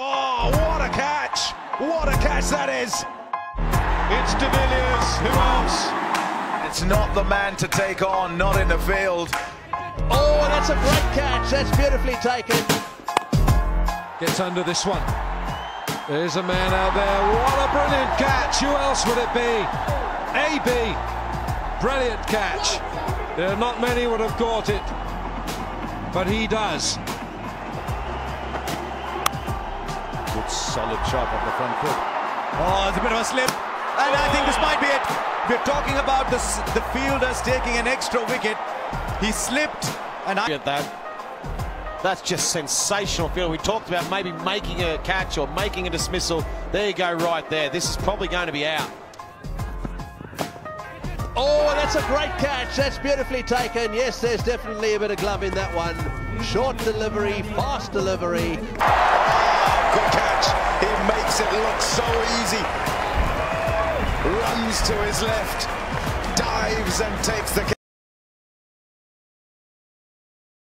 Oh, what a catch! What a catch that is! It's De Villiers, who else? It's not the man to take on, not in the field. Oh, that's a great catch, that's beautifully taken. Gets under this one. There's a man out there, what a brilliant catch, who else would it be? AB, brilliant catch. There are not many who would have caught it, but he does. Good solid shot on the front foot. Oh, it's a bit of a slip, and I think this might be it. We're talking about this, the fielders taking an extra wicket. He slipped, and I get that. That's just sensational field. We talked about maybe making a catch or making a dismissal. There you go, right there. This is probably going to be out. Oh, that's a great catch. That's beautifully taken. Yes, there's definitely a bit of glove in that one. Short delivery, fast delivery. Oh, good catch. He makes it look so easy. Runs to his left, dives and takes the catch.